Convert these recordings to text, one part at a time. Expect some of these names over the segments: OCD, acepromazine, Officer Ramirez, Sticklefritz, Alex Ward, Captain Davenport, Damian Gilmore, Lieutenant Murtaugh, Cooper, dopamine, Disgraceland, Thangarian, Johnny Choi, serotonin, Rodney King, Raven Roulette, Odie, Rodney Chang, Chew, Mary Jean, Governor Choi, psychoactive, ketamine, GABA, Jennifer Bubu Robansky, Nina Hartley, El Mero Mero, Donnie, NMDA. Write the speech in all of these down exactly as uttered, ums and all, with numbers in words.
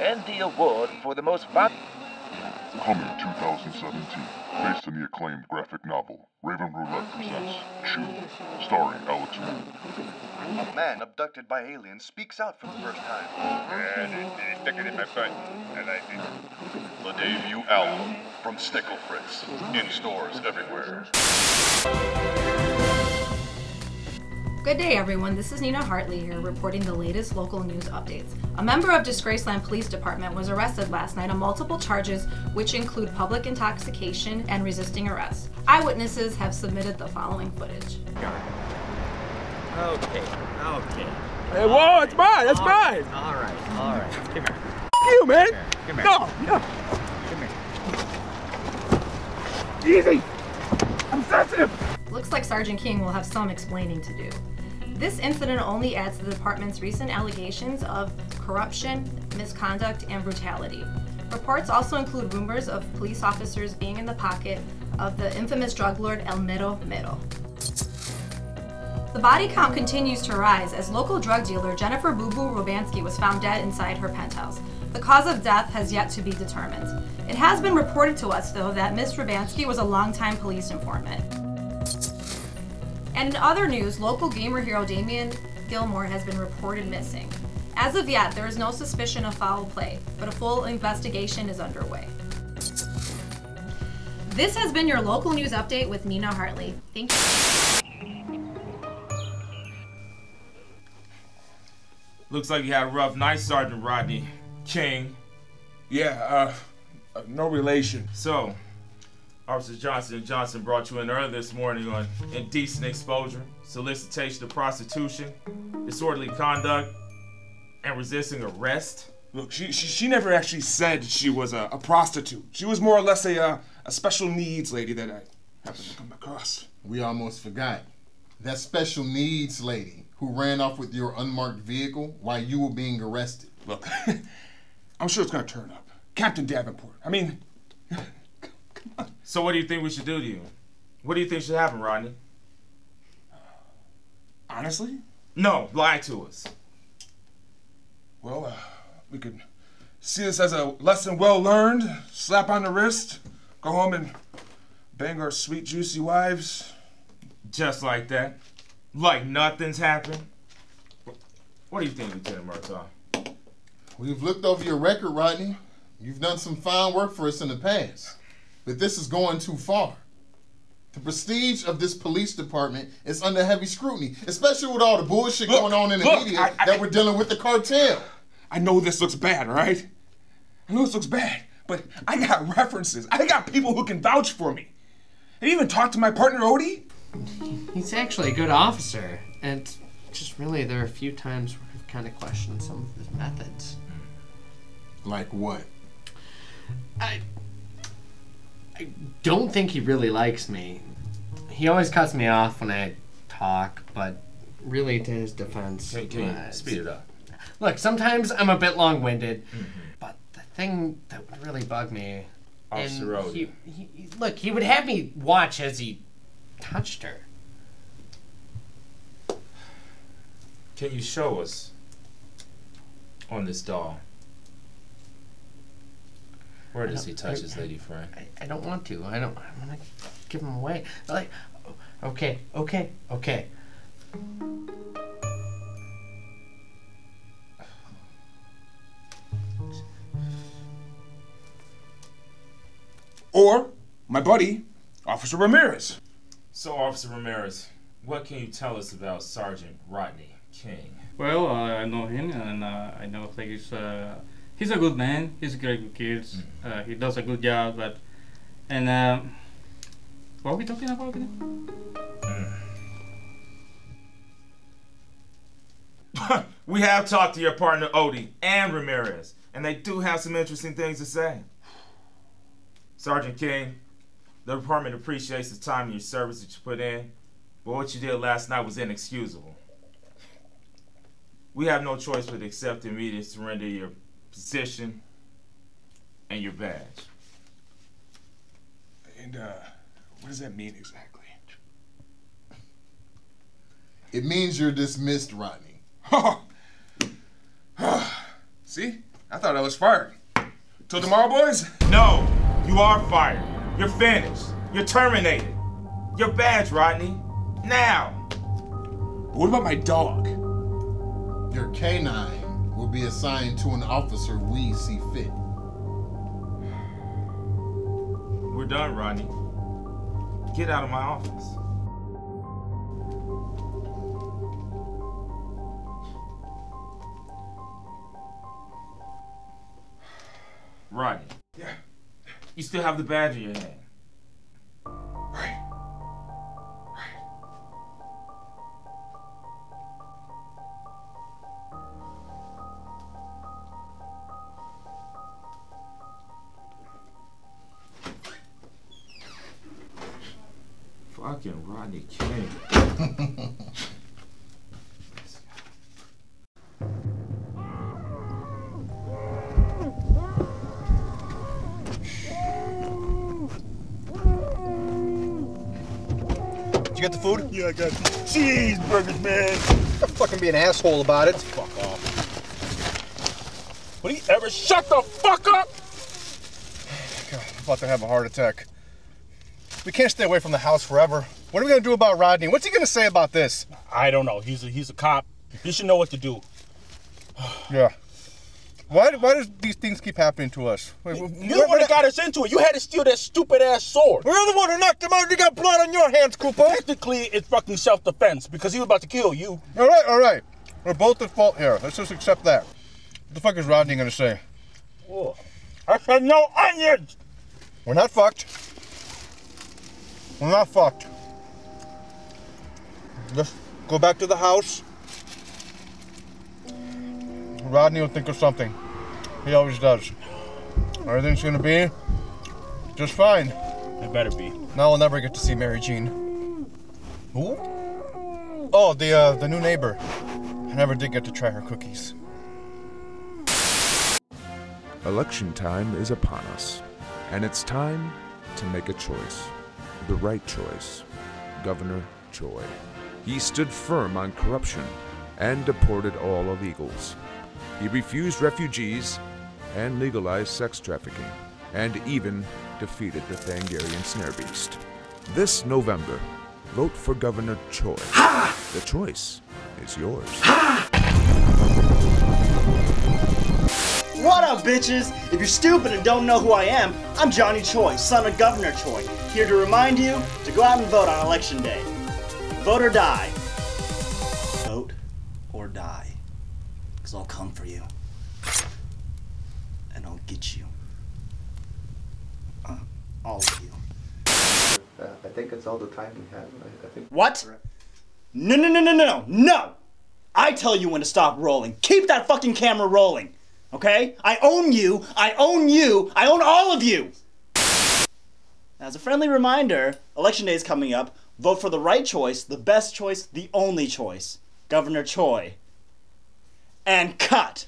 and the award for the most pop... Coming two thousand seventeen, based on the acclaimed graphic novel, Raven Roulette presents Chew, starring Alex Ward. A man abducted by aliens speaks out for the first time. And it, it stuck it in my butt, and I did. The debut album from Sticklefritz, in stores everywhere. Good day, everyone. This is Nina Hartley here, reporting the latest local news updates. A member of Disgraceland Police Department was arrested last night on multiple charges, which include public intoxication and resisting arrest. Eyewitnesses have submitted the following footage. Okay, okay. Hey, whoa, it's mine, that's mine! All right, all right. Come here. F*** you, man! Come here. No, no. Come here. Easy! I'm sensitive! Looks like Sergeant King will have some explaining to do. This incident only adds to the department's recent allegations of corruption, misconduct, and brutality. Reports also include rumors of police officers being in the pocket of the infamous drug lord El Mero Mero. The body count continues to rise as local drug dealer Jennifer Bubu Robansky was found dead inside her penthouse. The cause of death has yet to be determined. It has been reported to us, though, that Miz Robansky was a longtime police informant. And in other news, local gamer hero Damian Gilmore has been reported missing. As of yet, there is no suspicion of foul play, but a full investigation is underway. This has been your local news update with Nina Hartley. Thank you. Looks like you had a rough night, Sergeant Rodney Chang. Yeah, uh, no relation. So. Officer Johnson and Johnson brought you in early this morning on indecent exposure, solicitation of prostitution, disorderly conduct, and resisting arrest. Look, she she, she never actually said she was a, a prostitute. She was more or less a uh, a special needs lady that I happened to come across. We almost forgot. That special needs lady who ran off with your unmarked vehicle while you were being arrested. Look, I'm sure it's gonna turn up. Captain Davenport, I mean... So what do you think we should do to you? What do you think should happen, Rodney? Honestly? No, lie to us. Well, uh, we could see this as a lesson well learned, slap on the wrist, go home and bang our sweet, juicy wives. Just like that? Like nothing's happened? What do you think, Lieutenant Murtaugh? We've looked over your record, Rodney. You've done some fine work for us in the past. But this is going too far. The prestige of this police department is under heavy scrutiny, especially with all the bullshit look, going on in the look, media I, I, that we're dealing with the cartel. I know this looks bad, right? I know this looks bad, but I got references. I got people who can vouch for me. I even talked to my partner, Odie. He's actually a good officer, and just really there are a few times where I've kind of questioned some of his methods. Like what? I... I don't think he really likes me. He always cuts me off when I talk, but really to his defense... Hey, can you speed it up? Look, sometimes I'm a bit long-winded, mm-hmm. but the thing that would really bug me... Officer Road. He, he, look, he would have me watch as he touched her. Can you show us on this doll? Where does he touch I, his lady friend? I, I don't want to. I don't. I want to give him away. Like, okay, okay, okay. Or my buddy, Officer Ramirez. So, Officer Ramirez, what can you tell us about Sergeant Rodney King? Well, uh, I know him, and uh, I know that he's. Uh, He's a good man. He's a great with kids. Mm-hmm. uh, he does a good job. But and uh, what are we talking about? Mm. We have talked to your partner Odie and Ramirez, and they do have some interesting things to say. Sergeant King, the department appreciates the time and your service that you put in, but what you did last night was inexcusable. We have no choice but to accept the immediate surrender of your position and your badge. And uh, what does that mean exactly? It means you're dismissed, Rodney. See? I thought I was fired. Till tomorrow, boys? No, you are fired. You're finished. You're terminated. Your badge, Rodney. Now. But what about my dog? Your canine will be assigned to an officer we see fit. We're done, Rodney. Get out of my office. Rodney. Yeah. You still have the badge in your hand. Right. Fucking Rodney King. Did you get the food? Yeah, I got cheeseburgers, man. Don't fucking be an asshole about it. Oh, fuck off. Will you ever shut the fuck up? God, I'm about to have a heart attack. We can't stay away from the house forever. What are we gonna do about Rodney? What's he gonna say about this? I don't know. He's a, he's a cop. He should know what to do. Yeah. Why, why do these things keep happening to us? Wait, You're the one that got us into it. You had to steal that stupid-ass sword. We're the one who knocked him out. You got blood on your hands, Cooper. Technically, it's fucking self-defense because he was about to kill you. All right, all right. We're both at fault here. Let's just accept that. What the fuck is Rodney going to say? Oh, I said no onions. We're not fucked. We're not fucked. Let's go back to the house. Rodney will think of something. He always does. Everything's gonna be just fine. It better be. Now I'll never get to see Mary Jean. Who? Oh, the uh, the new neighbor. I never did get to try her cookies. Election time is upon us, and it's time to make a choice. The right choice. Governor Choi. He stood firm on corruption and deported all illegals. He refused refugees and legalized sex trafficking, and even defeated the Thangarian snare beast. This November, vote for Governor Choi. Ha! The choice is yours. Ha! What up, bitches? If you're stupid and don't know who I am, I'm Johnny Choi, son of Governor Choi, here to remind you to go out and vote on Election Day. Vote or die. Vote or die. I'll come for you, and I'll get you, uh, all of you. Uh, I think it's all the time we have. I, I think what? No, no, no, no, no, no! I tell you when to stop rolling. Keep that fucking camera rolling, okay? I own you. I own you. I own all of you. Now, as a friendly reminder, Election Day is coming up. Vote for the right choice, the best choice, the only choice. Governor Choi. And cut.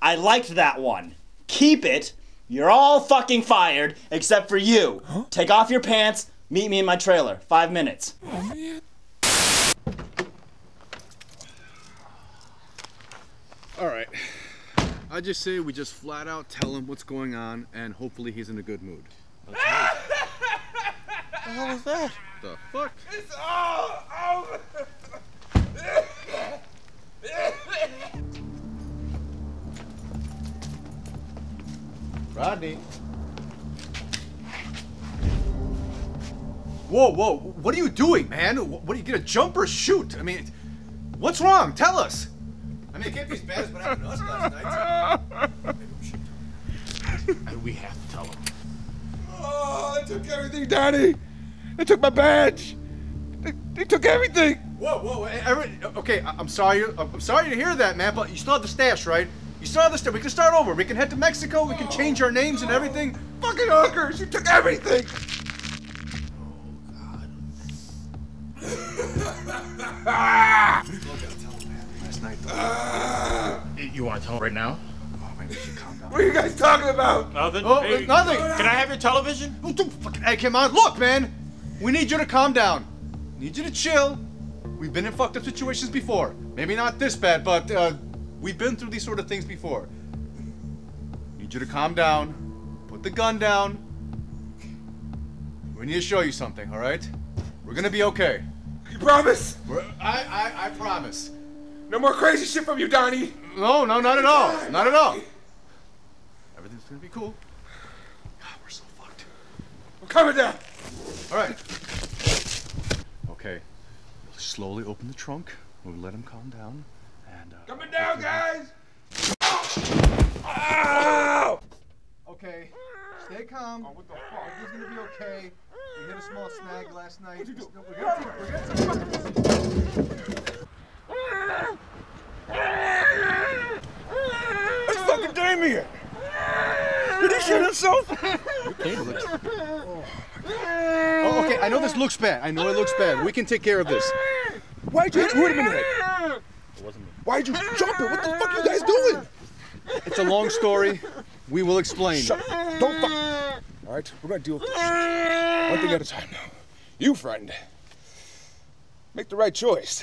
I liked that one. Keep it. You're all fucking fired, except for you. Huh? Take off your pants. Meet me in my trailer. Five minutes. Oh, man. All right. I just say we just flat out tell him what's going on, and hopefully he's in a good mood. Okay. What the hell is that? The fuck? It's all over. Rodney. Whoa, whoa, what are you doing, man? What, do you get a jump or shoot? I mean, what's wrong? Tell us. I mean, it can't be as bad as what happened to us last night. Maybe we should tell him. And we have to tell him. Oh, they took everything, Donnie. They took my badge. They, they took everything. Whoa, whoa, every, okay, I'm sorry. I'm sorry to hear that, man, but you still have the stash, right? You saw this stuff. We can start over. We can head to Mexico. We can change our names and everything. Fucking hookers! You took everything. Oh God! Look, I tell him, man. Last night. Uh, you want to tell him right now? Oh, maybe we should calm down. What are you guys talking about? Nothing. Oh, hey, nothing. Can I have your television? Oh, don't fucking egg him on. Look, man. We need you to calm down. We need you to chill. We've been in fucked up situations before. Maybe not this bad, but. Uh, We've been through these sort of things before. need you to calm down, put the gun down. We need to show you something, all right? We're gonna be okay. You promise? We're, I, I, I promise. No more crazy shit from you, Donnie. No, no, not at all. Not at all. Everything's gonna be cool. God, we're so fucked. I'm coming down. All right. Okay. We'll slowly open the trunk. We'll let him calm down. And uh, coming down, guys. Ow! Okay. Stay calm. Oh, what the fuck? Everything's gonna be okay. We hit a small snag last night. What'd you do? No, we're gonna, we're gonna, we're gonna, we're gonna, we're gonna. It's fucking Damian! Did he shoot himself? Oh, oh, okay, I know this looks bad. I know it looks bad. We can take care of this. Why'd you hit him in the head? It wasn't me. Why'd you jump it? What the fuck are you guys doing? It's a long story. We will explain. Shut up. Don't fuck. Alright, we're gonna deal with this shit. One thing at a time now. You, friend, make the right choice.